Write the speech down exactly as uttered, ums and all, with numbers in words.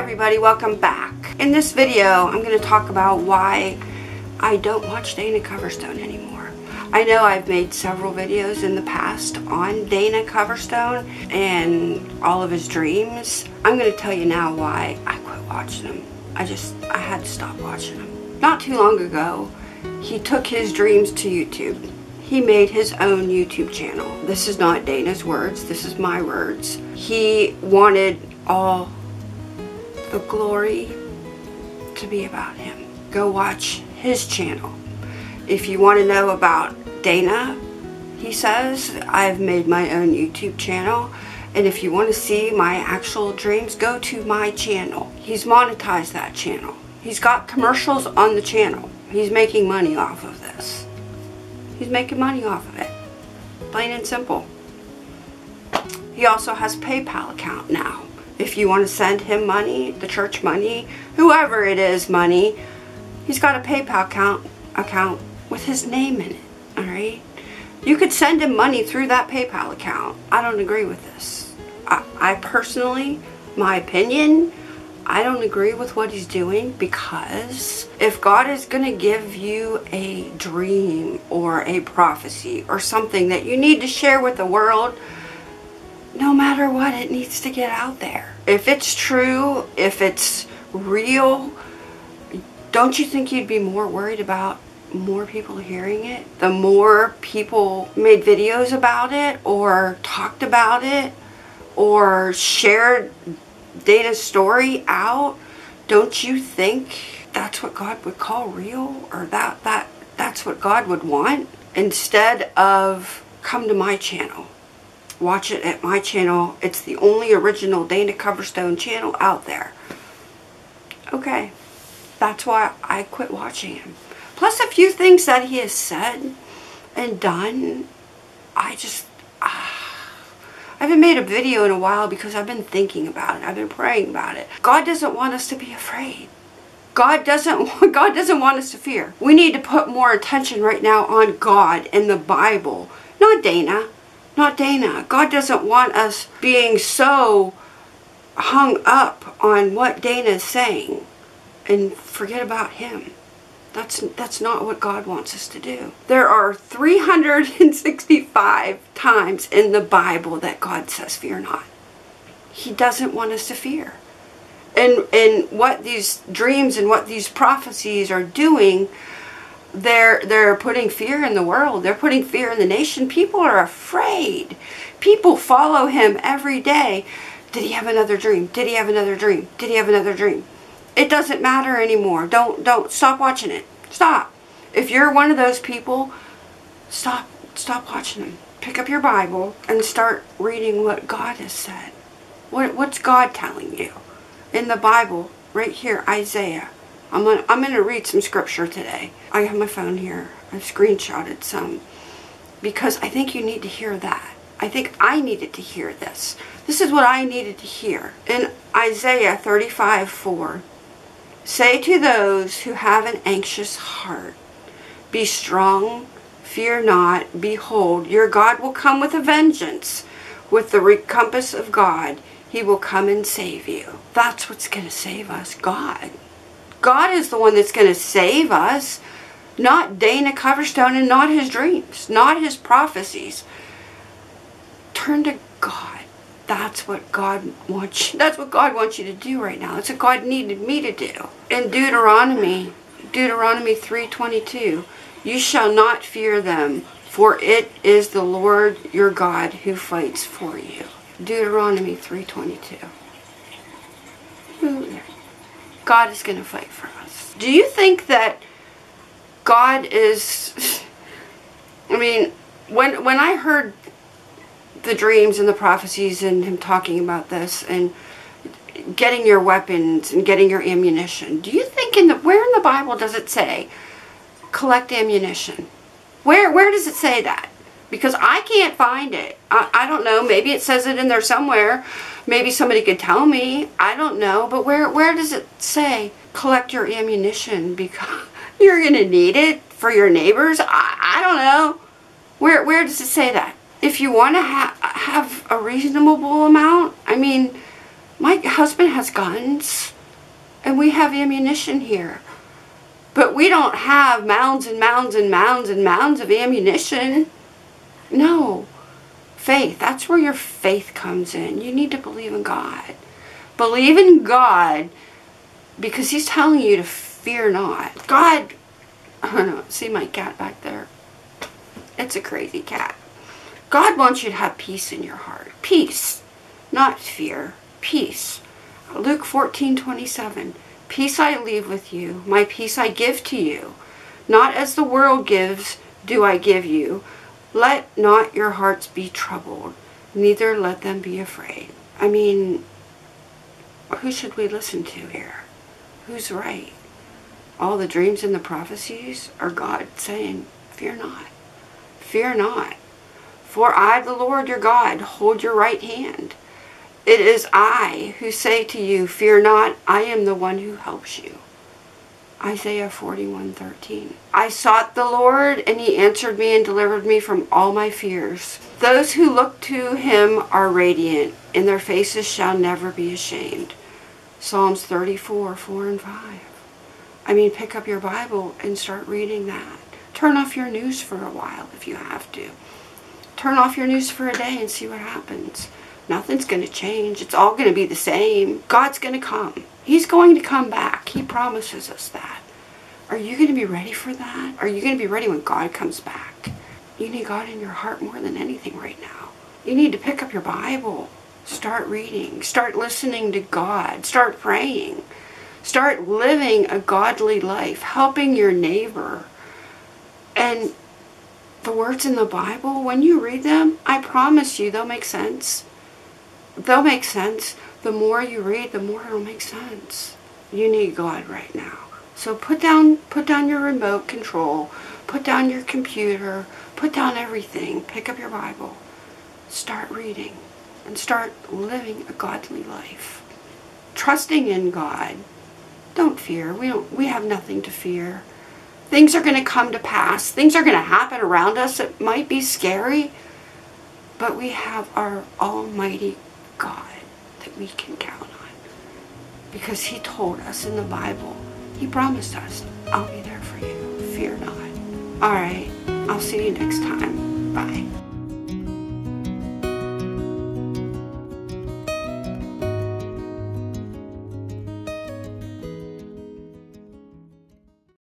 everybody, welcome back. In this video, I'm going to talk about why I don't watch Dana Coverstone anymore. I know I've made several videos in the past on Dana Coverstone and all of his dreams. I'm going to tell you now why I quit watching him. I just, I had to stop watching him. Not too long ago, he took his dreams to YouTube. He made his own YouTube channel. This is not Dana's words, this is my words. He wanted all the glory to be about him. Go watch his channel. If you want to know about Dana, he says, I've made my own YouTube channel. And if you want to see my actual dreams, go to my channel. He's monetized that channel. He's got commercials on the channel. He's making money off of this. He's making money off of it. Plain and simple. He also has a PayPal account now. If you want to send him money, the church money, whoever it is money, he's got a PayPal account, account with his name in it. Alright? You could send him money through that PayPal account. I don't agree with this. I, I personally, my opinion, I don't agree with what he's doing, because if God is going to give you a dream or a prophecy or something that you need to share with the world, no matter what, it needs to get out there. If it's true, if it's real, don't you think you'd be more worried about more people hearing it? The more people made videos about it or talked about it or shared Dana's story out, don't you think that's what God would call real, or that that that's what God would want, instead of come to my channel, watch it at my channel? It's the only original Dana Coverstone channel out there. Okay, that's why I quit watching him. Plus a few things that he has said and done, I just I haven't made a video in a while because I've been thinking about it. I've been praying about it. God doesn't want us to be afraid. God doesn't want, God doesn't want us to fear. We need to put more attention right now on God and the Bible. Not Dana. Not Dana. God doesn't want us being so hung up on what Dana is saying and forget about him. That's, that's not what God wants us to do. There are three hundred sixty-five times in the Bible that God says, fear not. He doesn't want us to fear. And, and what these dreams and what these prophecies are doing, they're, they're putting fear in the world. They're putting fear in the nation. People are afraid. People follow him every day. Did he have another dream? Did he have another dream? Did he have another dream? It doesn't matter anymore. Don't, don't, stop watching it. Stop. If you're one of those people, stop, stop watching them. Pick up your Bible and start reading what God has said. What, what's God telling you? In the Bible, right here, Isaiah. I'm gonna, I'm gonna read some scripture today. I have my phone here. I've screenshotted some, because I think you need to hear that. I think I needed to hear this. This is what I needed to hear. In Isaiah thirty-five four. Say to those who have an anxious heart, be strong, fear not, behold, your God will come with a vengeance, with the recompense of God, he will come and save you. That's what's going to save us, God. God is the one that's going to save us, not Dana Coverstone and not his dreams, not his prophecies. Turn to God. That's what God wants you, that's what God wants you to do right now. That's what God needed me to do. In Deuteronomy, Deuteronomy three twenty-two, you shall not fear them, for it is the Lord your God who fights for you. Deuteronomy three twenty-two. God is going to fight for us. Do you think that God is, I mean, when when I heard the dreams and the prophecies and him talking about this and getting your weapons and getting your ammunition, do you think in the, where in the Bible does it say collect ammunition? Where where does it say that? Because I can't find it. I, I don't know. Maybe it says it in there somewhere. Maybe somebody could tell me. I don't know. But where where does it say collect your ammunition because you're going to need it for your neighbors? I, I don't know. Where where does it say that? If you want to ha have a reasonable amount, I mean, My husband has guns, and we have ammunition here. But we don't have mounds and mounds and mounds and mounds of ammunition. No. Faith. That's where your faith comes in. You need to believe in God. Believe in God because He's telling you to fear not. God, I don't know, see my cat back there? It's a crazy cat. God wants you to have peace in your heart. Peace. Not fear. Peace. Luke fourteen twenty-seven. Peace I leave with you, my peace I give to you. Not as the world gives, do I give you. Let not your hearts be troubled, neither let them be afraid. I mean, who should we listen to here? Who's right? All the dreams and the prophecies are God saying, fear not, fear not. For I, the Lord your God, hold your right hand. It is I who say to you, fear not, I am the one who helps you. Isaiah forty-one thirteen. I sought the Lord, and He answered me and delivered me from all my fears. Those who look to Him are radiant, and their faces shall never be ashamed. Psalms thirty-four, four and five. I mean, pick up your Bible and start reading that. Turn off your news for a while if you have to. Turn off your news for a day and see what happens. Nothing's going to change. It's all going to be the same. God's going to come. He's going to come back. He promises us that. Are you going to be ready for that? Are you going to be ready when God comes back? You need God in your heart more than anything right now. You need to pick up your Bible. Start reading. Start listening to God. Start praying. Start living a godly life. Helping your neighbor. And the words in the Bible, when you read them, I promise you they'll make sense. They'll make sense. The more you read, the more it'll make sense. You need God right now. So put down, put down your remote control. Put down your computer. Put down everything. Pick up your Bible. Start reading. And start living a godly life. Trusting in God. Don't fear. We don't, we have nothing to fear. Things are going to come to pass. Things are going to happen around us. It might be scary. But we have our Almighty God. God that we can count on, because He told us in the Bible, He promised us, I'll be there for you, fear not. All right, I'll see you next time. Bye.